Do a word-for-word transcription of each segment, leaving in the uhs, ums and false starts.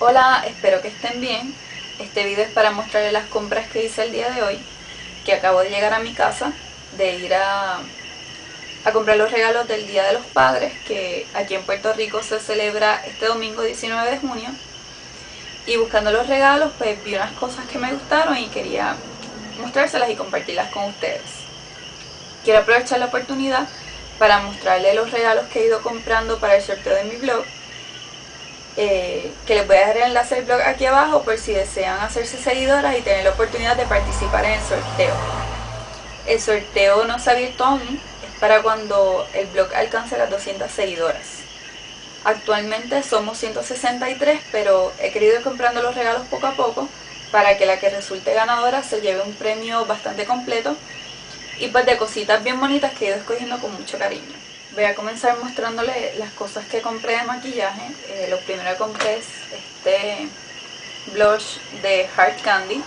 Hola, espero que estén bien. Este video es para mostrarles las compras que hice el día de hoy, que acabo de llegar a mi casa, de ir a, a comprar los regalos del Día de los Padres, que aquí en Puerto Rico se celebra este domingo diecinueve de junio. Y buscando los regalos, pues vi unas cosas que me gustaron y quería mostrárselas y compartirlas con ustedes. Quiero aprovechar la oportunidad para mostrarles los regalos que he ido comprando para el sorteo de mi blog, eh, que les voy a dejar el enlace del blog aquí abajo por si desean hacerse seguidoras y tener la oportunidad de participar en el sorteo. El sorteo no se ha abierto aún, es para cuando el blog alcance las doscientas seguidoras. Actualmente somos ciento sesenta y tres, pero he querido ir comprando los regalos poco a poco para que la que resulte ganadora se lleve un premio bastante completo y pues de cositas bien bonitas que he ido escogiendo con mucho cariño. Voy a comenzar mostrándoles las cosas que compré de maquillaje. Eh, lo primero que compré es este blush de Hard Candy.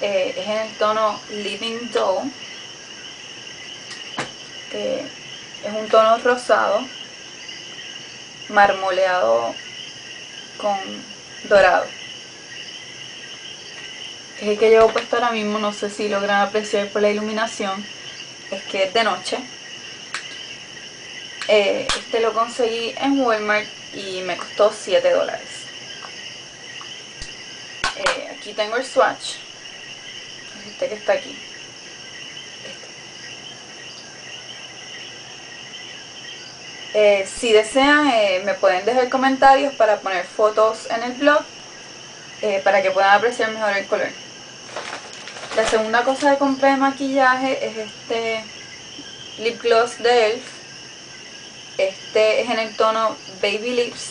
Eh, es en el tono Living Doll. Eh, Es un tono rosado, marmoleado con dorado. Es el que llevo puesto ahora mismo, no sé si logran apreciar por la iluminación, es que es de noche. Eh, este lo conseguí en Walmart y me costó siete dólares. Eh, aquí tengo el swatch, este que está aquí. Eh, si desean, eh, me pueden dejar comentarios para poner fotos en el blog, eh, para que puedan apreciar mejor el color. La segunda cosa que compré de maquillaje es este lip gloss de E L F. Este es en el tono Baby Lips.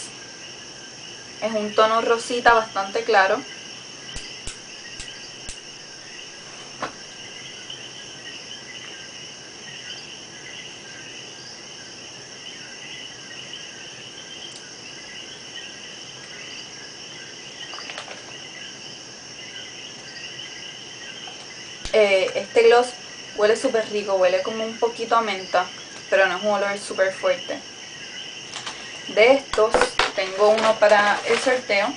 Es un tono rosita bastante claro. Eh, este gloss huele súper rico, huele como un poquito a menta, pero no es un olor súper fuerte. De estos tengo uno para el sorteo,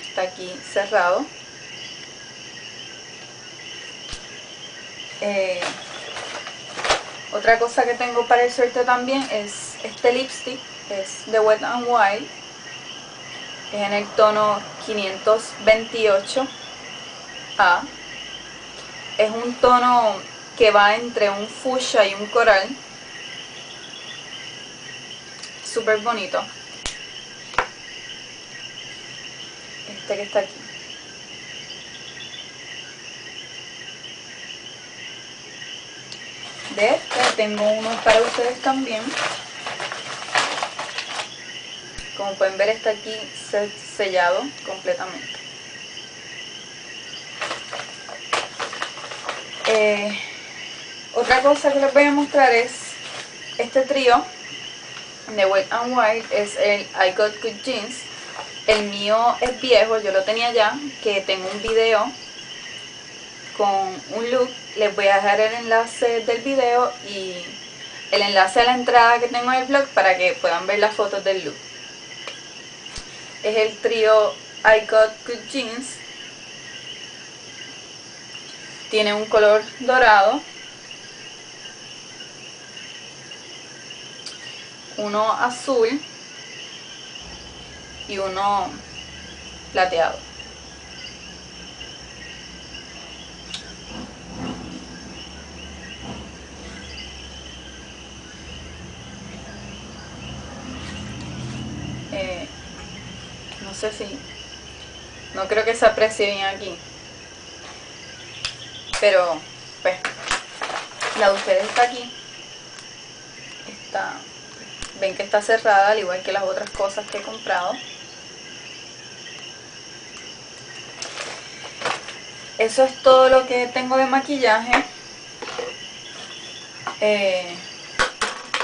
está aquí cerrado. Eh, otra cosa que tengo para el sorteo también es este lipstick, es de Wet n Wild, es en el tono quinientos veintiocho A. Es un tono que va entre un fucsia y un coral. Súper bonito. Este que está aquí. De este tengo uno para ustedes también. Como pueden ver, está aquí sellado completamente. Eh, otra cosa que les voy a mostrar es este trío de Wet n Wild, es el I Got Good Jeans. El mío es viejo, yo lo tenía ya, que tengo un video con un look. Les voy a dejar el enlace del video y el enlace a la entrada que tengo en el blog para que puedan ver las fotos del look. Es el trío I Got Good Jeans. Tiene un color dorado, uno azul y uno plateado. Eh, no sé si... no creo que se aprecie bien aquí. Pero, pues, la de ustedes está aquí. Está, ven que está cerrada, al igual que las otras cosas que he comprado. Eso es todo lo que tengo de maquillaje. Eh,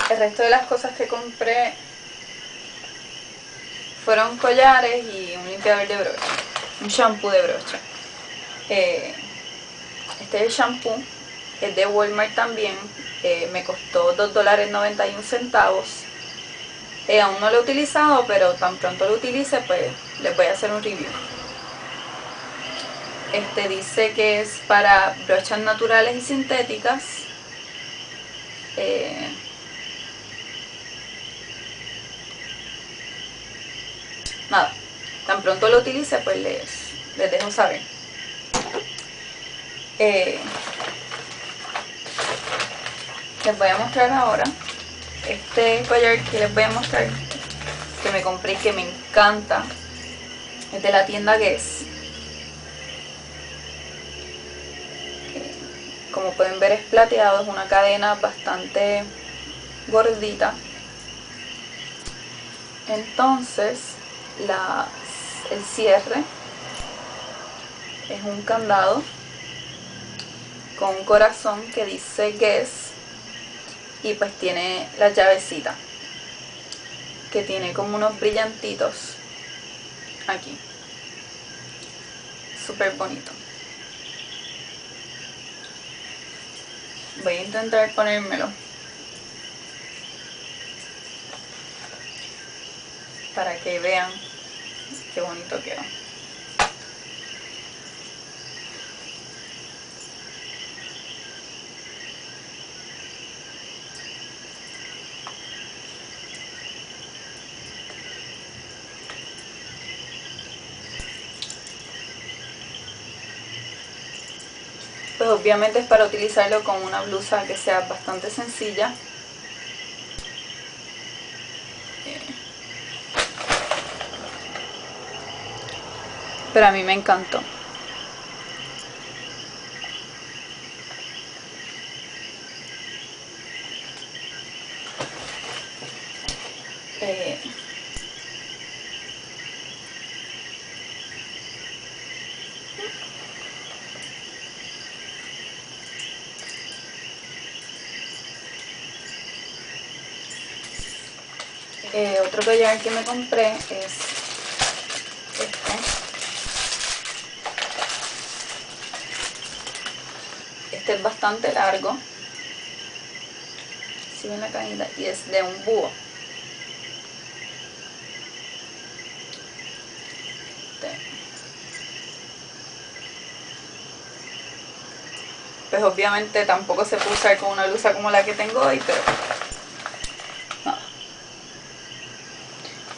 el resto de las cosas que compré fueron collares y un limpiador de brocha. Un shampoo de brocha. Eh, Este es el shampoo, es de Walmart también, eh, me costó dos dólares con noventa y un centavos. Eh, aún no lo he utilizado, pero tan pronto lo utilice, pues les voy a hacer un review. Este dice que es para brochas naturales y sintéticas. Eh, nada, tan pronto lo utilice, pues les, les dejo saber. Eh, les voy a mostrar ahora este collar que les voy a mostrar, que me compré y que me encanta. Es de la tienda Guess. Como pueden ver, es plateado, es una cadena bastante gordita. Entonces, la, el cierre es un candado con un corazón que dice Guess, y pues tiene la llavecita que tiene como unos brillantitos aquí. Súper bonito. Voy a intentar ponérmelo para que vean qué bonito queda. Pues obviamente es para utilizarlo con una blusa que sea bastante sencilla. Pero a mí me encantó. Eh, Eh, otro collar que me compré es este. Este es bastante largo. Si ven la caída, y es de un búho. Este. Pues obviamente tampoco se puede usar con una blusa como la que tengo hoy, pero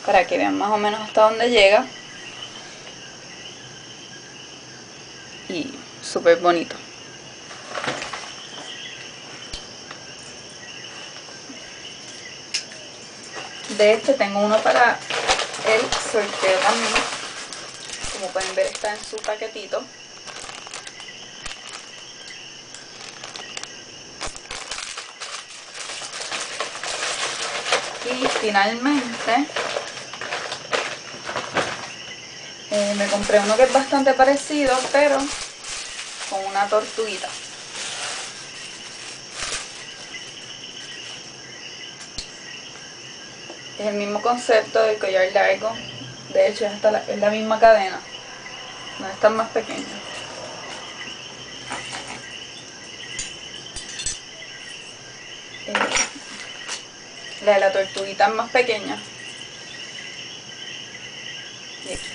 para que vean más o menos hasta dónde llega. Y súper bonito. De este tengo uno para el sorteo también. Como pueden ver, está en su paquetito. Y finalmente, Eh, me compré uno que es bastante parecido, pero con una tortuguita. Es el mismo concepto del collar largo. De hecho, es, hasta la, es la misma cadena. No es tan más pequeño. Eh, la de la tortuguita es más pequeña. Y aquí.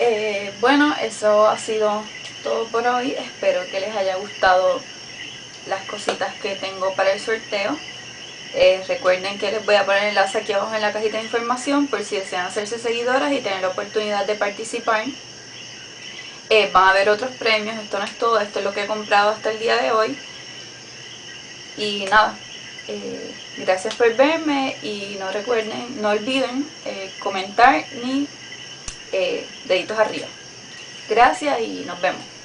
Eh, bueno, eso ha sido todo por hoy. Espero que les haya gustado las cositas que tengo para el sorteo. Eh, recuerden que les voy a poner el enlace aquí abajo en la cajita de información por si desean hacerse seguidoras y tener la oportunidad de participar. Eh, van a haber otros premios. Esto no es todo, esto es lo que he comprado hasta el día de hoy. Y nada, eh, gracias por verme, y no recuerden, no olviden eh, comentar ni Eh, deditos arriba. Gracias y nos vemos.